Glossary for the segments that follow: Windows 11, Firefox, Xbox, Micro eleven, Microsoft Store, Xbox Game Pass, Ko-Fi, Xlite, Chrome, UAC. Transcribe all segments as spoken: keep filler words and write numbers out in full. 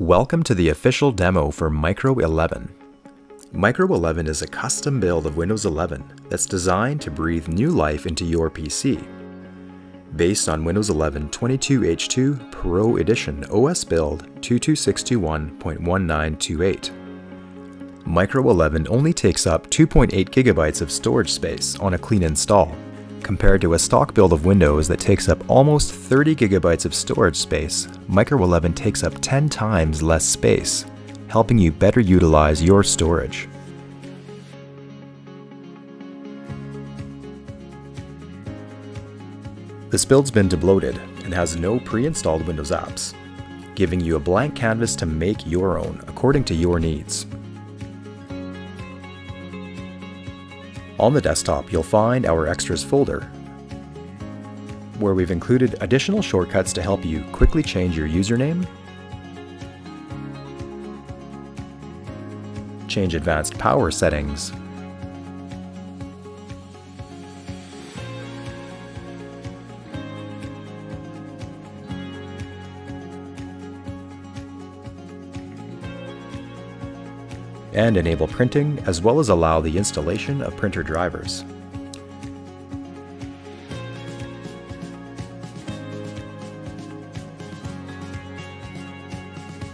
Welcome to the official demo for Micro eleven. Micro eleven is a custom build of Windows eleven that's designed to breathe new life into your P C. Based on Windows eleven twenty-two H two Pro Edition O S build two two six two one point one nine two eight. Micro eleven only takes up two point eight gigabytes of storage space on a clean install, compared to a stock build of Windows that takes up almost thirty gigabytes of storage space. Micro eleven takes up ten times less space, helping you better utilize your storage. This build's been debloated and has no pre-installed Windows apps, giving you a blank canvas to make your own according to your needs. On the desktop, you'll find our Extras folder, where we've included additional shortcuts to help you quickly change your username, change advanced power settings, and enable printing, as well as allow the installation of printer drivers.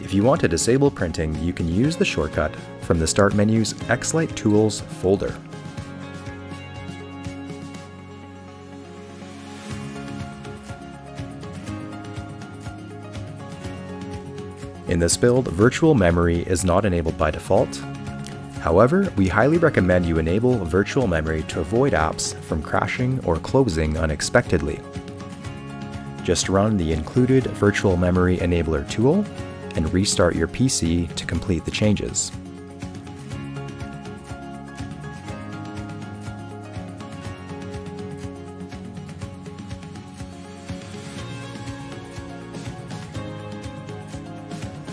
If you want to disable printing, you can use the shortcut from the Start menu's Xlite Tools folder. In this build, virtual memory is not enabled by default. However, we highly recommend you enable virtual memory to avoid apps from crashing or closing unexpectedly. Just run the included virtual memory enabler tool and restart your P C to complete the changes.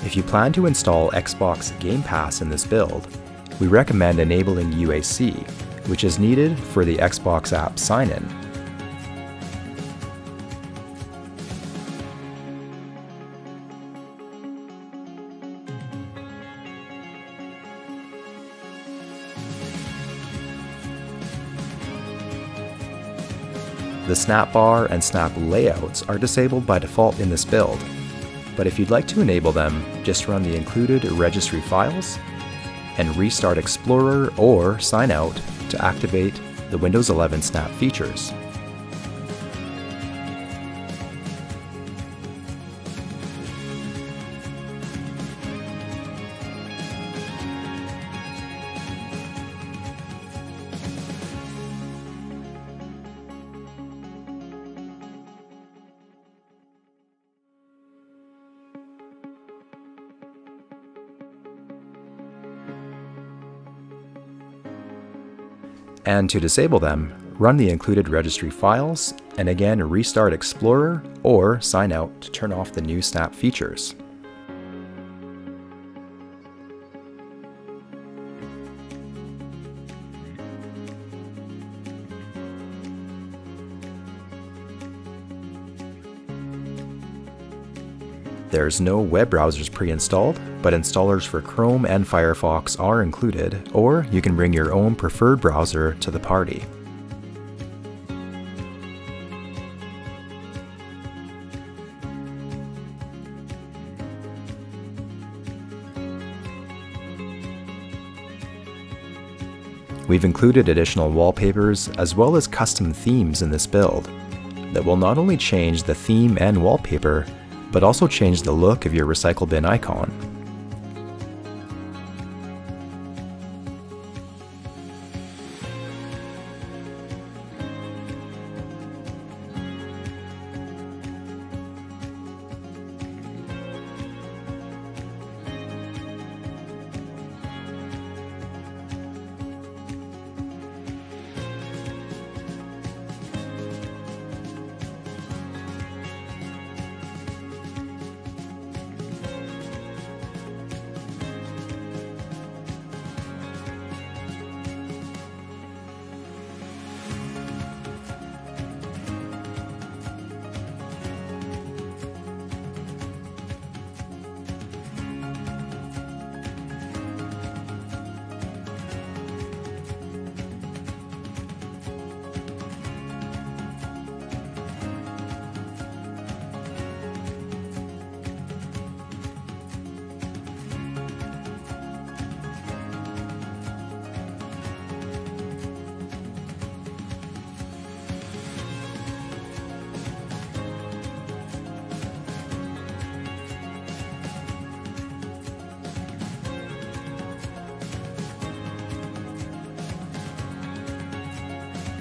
If you plan to install Xbox Game Pass in this build, we recommend enabling U A C, which is needed for the Xbox app sign-in. The snap bar and snap layouts are disabled by default in this build, but if you'd like to enable them, just run the included registry files and restart Explorer or sign out to activate the Windows eleven Snap features. And to disable them, run the included registry files and again restart Explorer or sign out to turn off the new Snap features. There's no web browsers pre-installed, but installers for Chrome and Firefox are included, or you can bring your own preferred browser to the party. We've included additional wallpapers as well as custom themes in this build that will not only change the theme and wallpaper, but also change the look of your recycle bin icon.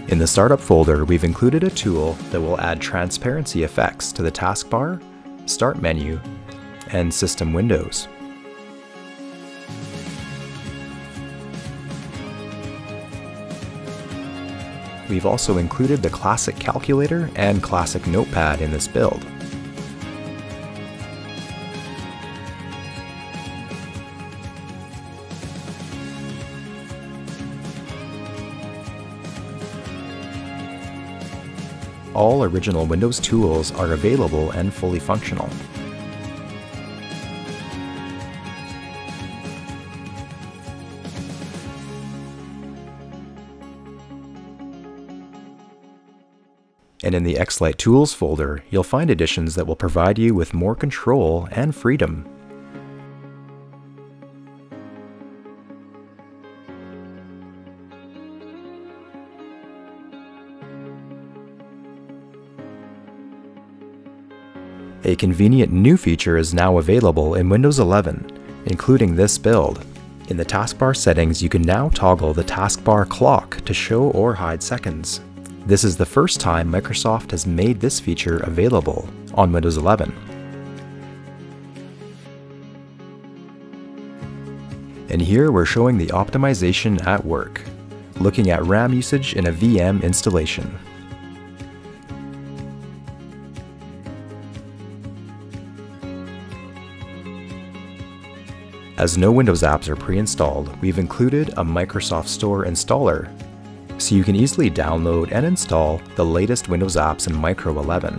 In the Startup folder, we've included a tool that will add transparency effects to the taskbar, Start menu, and system windows. We've also included the Classic Calculator and Classic Notepad in this build. All original Windows tools are available and fully functional. And in the Xlite Tools folder, you'll find additions that will provide you with more control and freedom. A convenient new feature is now available in Windows eleven, including this build. In the taskbar settings, you can now toggle the taskbar clock to show or hide seconds. This is the first time Microsoft has made this feature available on Windows eleven. And here we're showing the optimization at work, looking at RAM usage in a V M installation. As no Windows apps are pre-installed, we've included a Microsoft Store installer, so you can easily download and install the latest Windows apps in Micro eleven.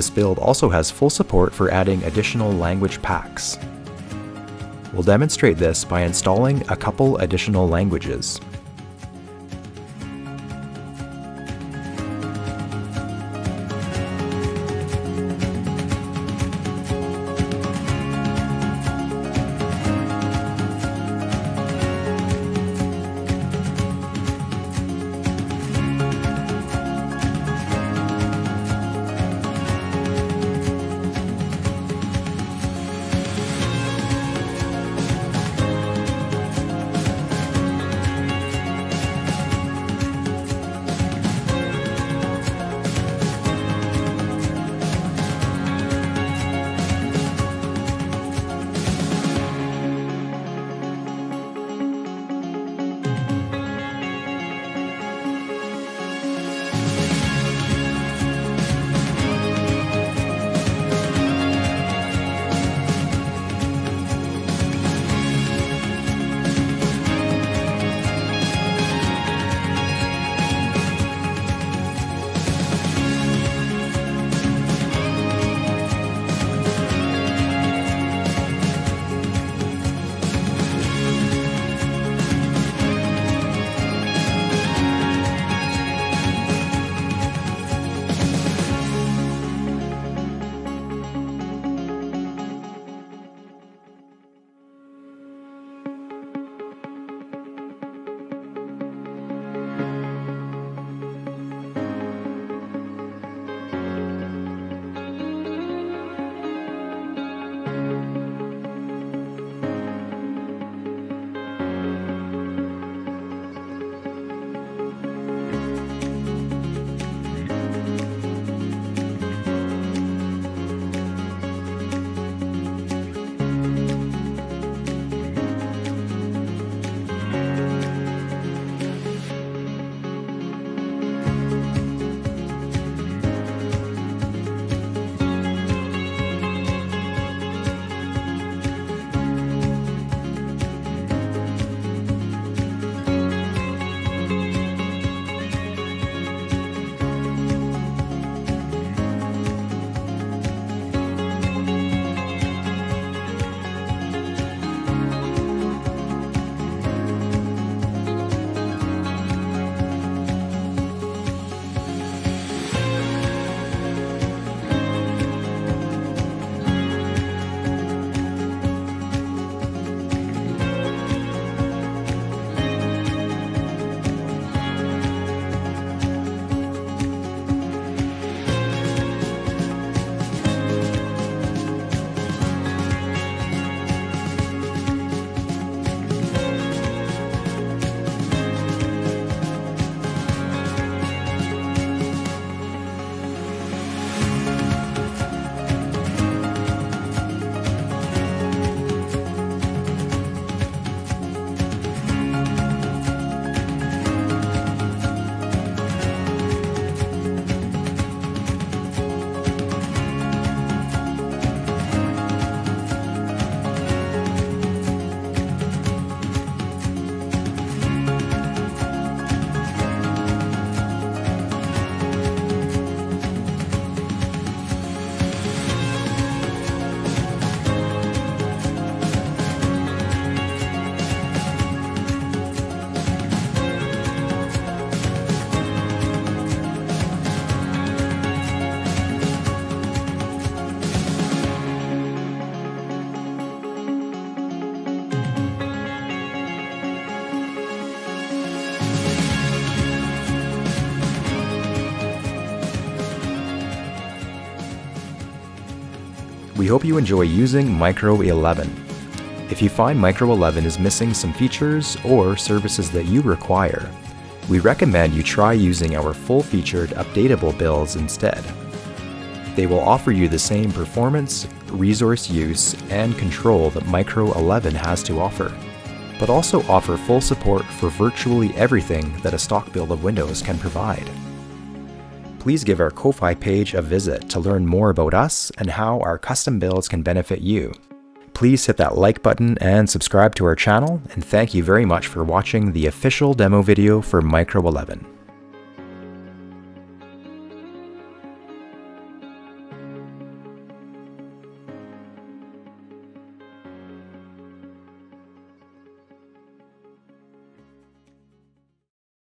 This build also has full support for adding additional language packs. We'll demonstrate this by installing a couple additional languages. We hope you enjoy using Micro eleven. If you find Micro eleven is missing some features or services that you require, we recommend you try using our full-featured updatable builds instead. They will offer you the same performance, resource use, and control that Micro eleven has to offer, but also offer full support for virtually everything that a stock build of Windows can provide. Please give our Ko-Fi page a visit to learn more about us and how our custom builds can benefit you. Please hit that like button and subscribe to our channel, and thank you very much for watching the official demo video for Micro eleven.